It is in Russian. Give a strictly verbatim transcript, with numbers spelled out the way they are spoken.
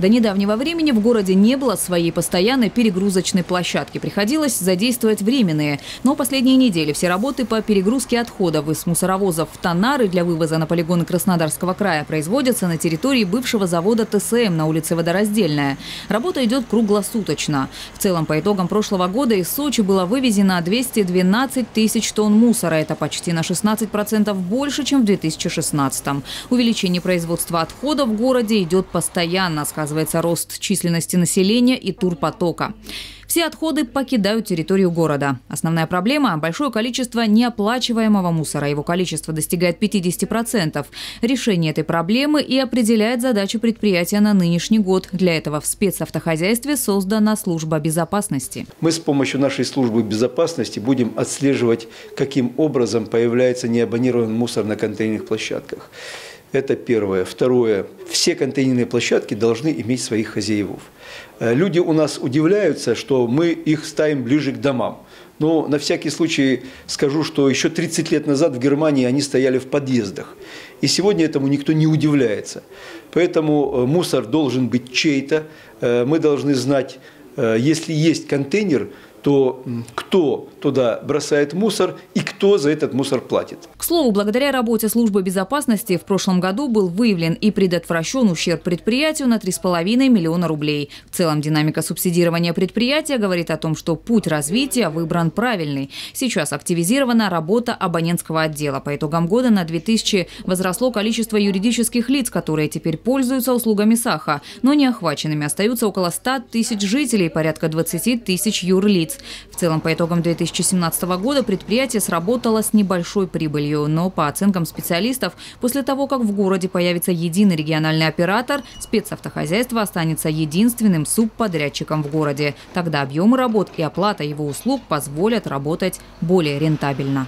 До недавнего времени в городе не было своей постоянной перегрузочной площадки. Приходилось задействовать временные. Но последние недели все работы по перегрузке отходов из мусоровозов в тоннары для вывоза на полигоны Краснодарского края производятся на территории бывшего завода Т С М на улице Водораздельная. Работа идет круглосуточно. В целом, по итогам прошлого года из Сочи было вывезено двести двенадцать тысяч тонн мусора. Это почти на шестнадцать процентов больше, чем в две тысячи шестнадцатом. Увеличение производства отходов в городе идет постоянно, сказывается рост численности населения и турпотока. Все отходы покидают территорию города. Основная проблема – большое количество неоплачиваемого мусора. Его количество достигает пятидесяти процентов. Решение этой проблемы и определяет задачу предприятия на нынешний год. Для этого в спецавтохозяйстве создана служба безопасности. Мы с помощью нашей службы безопасности будем отслеживать, каким образом появляется неабонированный мусор на контейнерных площадках. Это первое. Второе. Все контейнерные площадки должны иметь своих хозяевов. Люди у нас удивляются, что мы их ставим ближе к домам. Но на всякий случай скажу, что еще тридцать лет назад в Германии они стояли в подъездах. И сегодня этому никто не удивляется. Поэтому мусор должен быть чей-то. Мы должны знать, если есть контейнер, то кто туда бросает мусор и кто за этот мусор платит. К слову, благодаря работе службы безопасности в прошлом году был выявлен и предотвращен ущерб предприятию на три с половиной миллиона рублей. В целом, динамика субсидирования предприятия говорит о том, что путь развития выбран правильный. Сейчас активизирована работа абонентского отдела. По итогам года на две тысячи возросло количество юридических лиц, которые теперь пользуются услугами САХа. Но неохваченными остаются около ста тысяч жителей, порядка двадцати тысяч юрлиц. В целом, по итогам две тысячи семнадцатого года предприятие сработало с небольшой прибылью. Но, по оценкам специалистов, после того, как в городе появится единый региональный оператор, спецавтохозяйство останется единственным субподрядчиком в городе. Тогда объемы работ и оплата его услуг позволят работать более рентабельно.